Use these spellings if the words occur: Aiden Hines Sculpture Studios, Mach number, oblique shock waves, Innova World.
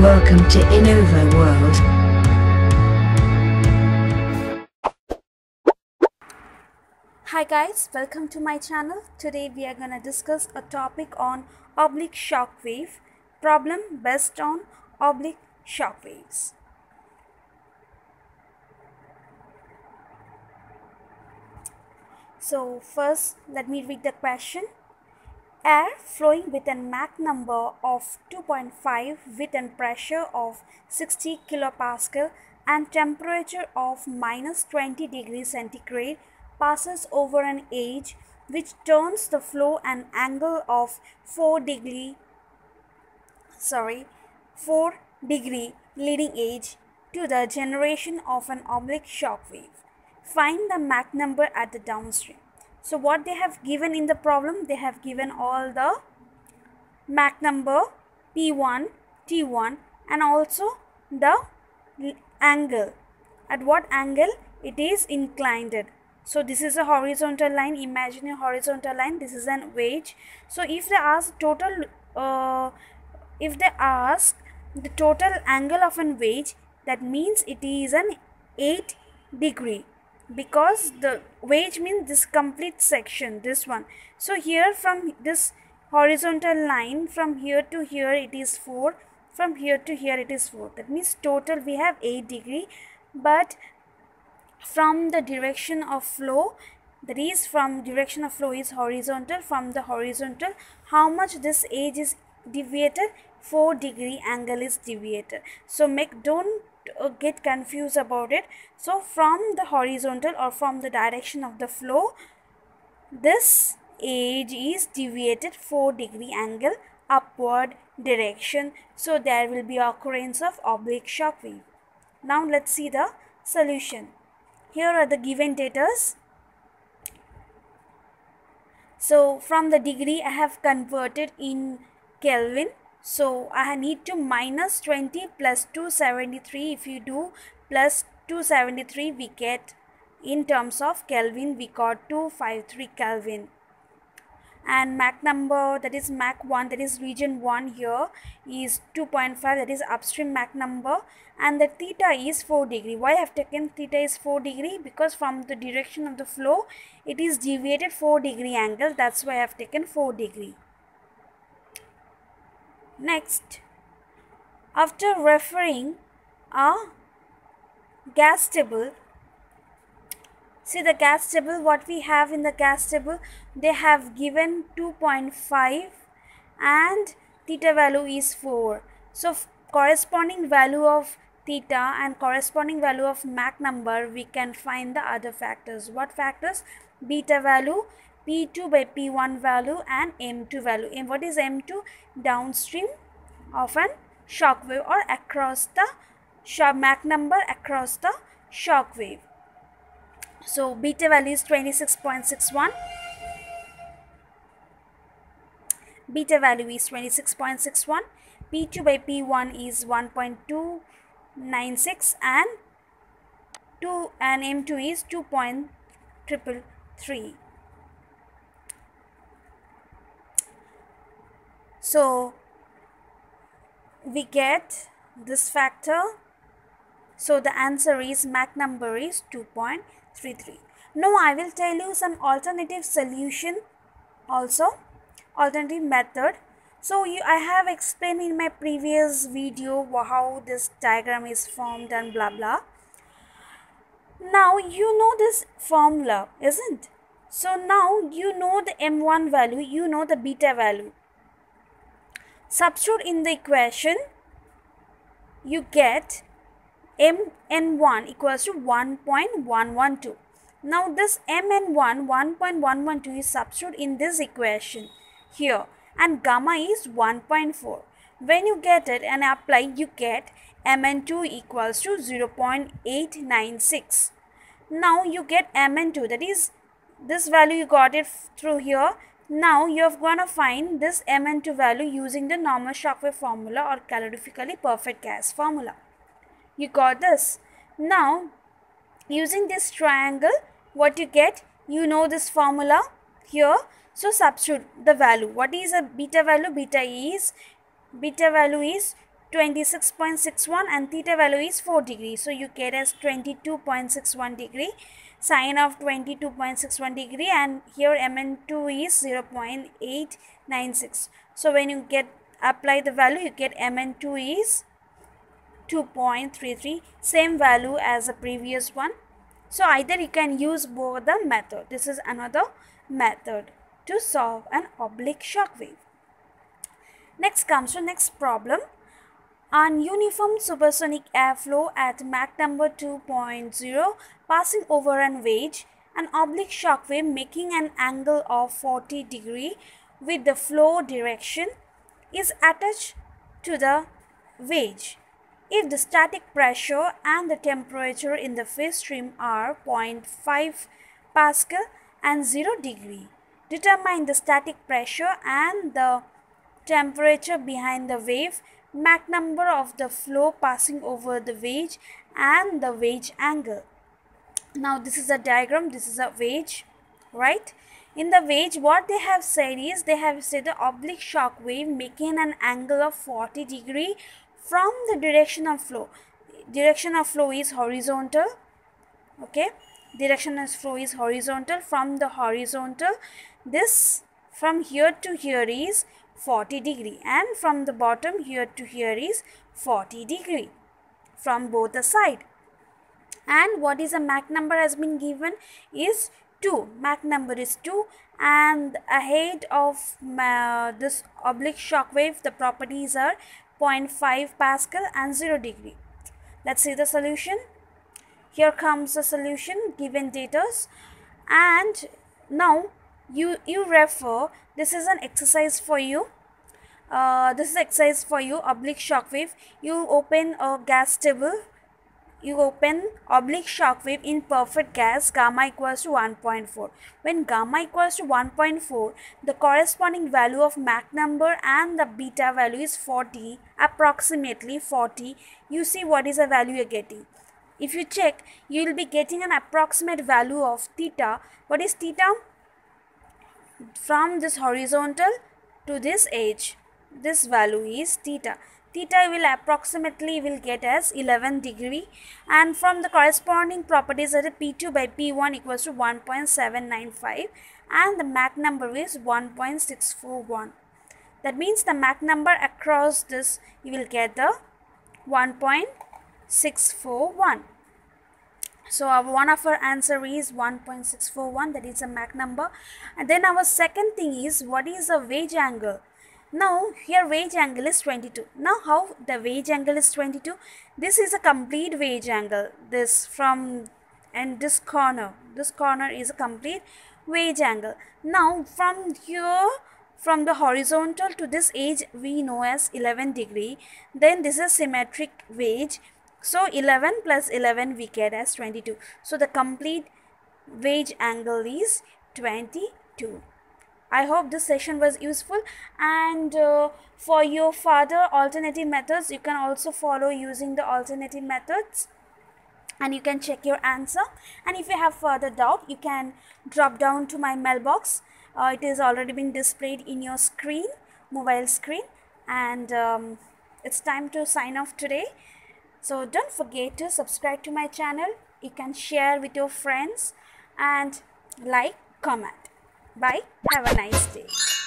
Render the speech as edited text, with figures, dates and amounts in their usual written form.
Welcome to Innova World. Hi guys, welcome to my channel. Today we are going to discuss a topic on oblique shock wave problem based on oblique shock waves. So first let me read the question. Air flowing with a Mach number of 2.5 with a pressure of 60 kilopascal and temperature of minus 20 degrees centigrade passes over an edge which turns the flow an angle of 4 degree leading edge to the generation of an oblique shock wave. Find the Mach number at the downstream. So what they have given in the problem, they have given all the Mach number P1, T1 and also the angle. At what angle it is inclined. So this is a horizontal line, imaginary horizontal line, this is an wedge. So if they ask the total angle of an wedge, that means it is an 8 degree. Because the wedge means this complete section, this one. So here from this horizontal line, from here to here it is 4, from here to here it is 4. That means total we have 8 degree. But from the direction of flow, that is from direction of flow is horizontal. From the horizontal, how much this edge is deviated? 4 degree angle is deviated. So don't get confused about it. So from the horizontal or from the direction of the flow, this edge is deviated 4 degree angle upward direction. So there will be occurrence of oblique shock wave. Now let's see the solution. Here are the given data. So from the degree I have converted in Kelvin. So I need to minus 20 plus 273. If you do plus 273, we get in terms of Kelvin, we got 253 Kelvin. And Mach number, that is Mach 1, that is region 1 here, is 2.5, that is upstream Mach number. And the theta is 4 degree. Why I have taken theta is 4 degree? Because from the direction of the flow, it is deviated 4 degree angle. That's why I have taken 4 degree. Next, after referring a gas table, see the gas table, what we have in the gas table, they have given 2.5 and theta value is 4. So corresponding value of theta and corresponding value of Mach number, we can find the other factors. What factors? Beta value, P2 by P1 value and M2 value. And what is M2? Downstream of an shock wave or across the Mach number across the shock wave. So beta value is 26.61. Beta value is 26.61. P2 by P1 is 1.296 and M2 is 2.333. So we get this factor. So the answer is Mach number is 2.33. Now I will tell you some alternative solution also, alternative method. So I have explained in my previous video how this diagram is formed and blah blah. Now you know this formula, isn't? So now you know the M1 value, you know the beta value. Substitute in the equation, you get Mn1 equals to 1.112. Now this Mn1, 1.112 is substitute in this equation here and gamma is 1.4. When you get it and apply, you get Mn2 equals to 0.896. Now you get Mn2, that is this value you got it through here. Now you are going to find this Mn2 value using the normal shock wave formula or calorifically perfect gas formula. You got this. Now using this triangle, what you get? You know this formula here. So substitute the value. What is a beta value? Beta value is 26.61 and theta value is 4 degree. So you get as 22.61 degree, sine of 22.61 degree, and here Mn2 is 0.896. So when you get apply the value, you get Mn2 is 2.33, same value as the previous one. So either you can use both the method. This is another method to solve an oblique shock wave. Next comes to next problem. An uniform supersonic airflow at Mach number 2.0 passing over an wedge, an oblique shock wave making an angle of 40 degree with the flow direction is attached to the wedge. If the static pressure and the temperature in the phase stream are 0.5 Pascal and 0 degree, determine the static pressure and the temperature behind the wave, Mach number of the flow passing over the wedge, and the wedge angle. Now this is a diagram, this is a wedge, right? In the wedge, what they have said is, they have said the oblique shock wave making an angle of 40 degree from the direction of flow. Direction of flow is horizontal, okay? Direction of flow is horizontal. From the horizontal, this from here to here is 40 degree, and from the bottom here to here is 40 degree from both the side. And what is the Mach number has been given is 2. Mach number is 2, and ahead of this oblique shock wave the properties are 0.5 Pascal and 0 degree. Let's see the solution. Here comes the solution, given data, and now you refer. This is an exercise for you. Oblique shock wave. You open a gas table. You open oblique shock wave in perfect gas, gamma equals to 1.4. When gamma equals to 1.4, the corresponding value of Mach number and the beta value is 40, approximately 40. You see what is the value you're getting. If you check, you will be getting an approximate value of theta. What is theta? From this horizontal to this edge, this value is theta. Theta will approximately will get as 11 degree, and from the corresponding properties that is P2 by P1 equals to 1.795, and the Mach number is 1.641. That means the Mach number across this you will get the 1.641. So one of our answer is 1.641, that is a Mach number. And then our second thing is, what is the wedge angle? Now here wedge angle is 22. Now how the wedge angle is 22? This is a complete wedge angle. This from and this corner is a complete wedge angle. Now from here, from the horizontal to this edge we know as 11 degree. Then this is symmetric wedge. So 11 plus 11 we get as 22. So the complete wedge angle is 22. I hope this session was useful, and for your further alternative methods, you can also follow using the alternative methods, and you can check your answer. And if you have further doubt, you can drop down to my mailbox. It is already been displayed in your screen, mobile screen, and it's time to sign off today. So don't forget to subscribe to my channel. You can share with your friends and like, comment. Bye. Have a nice day.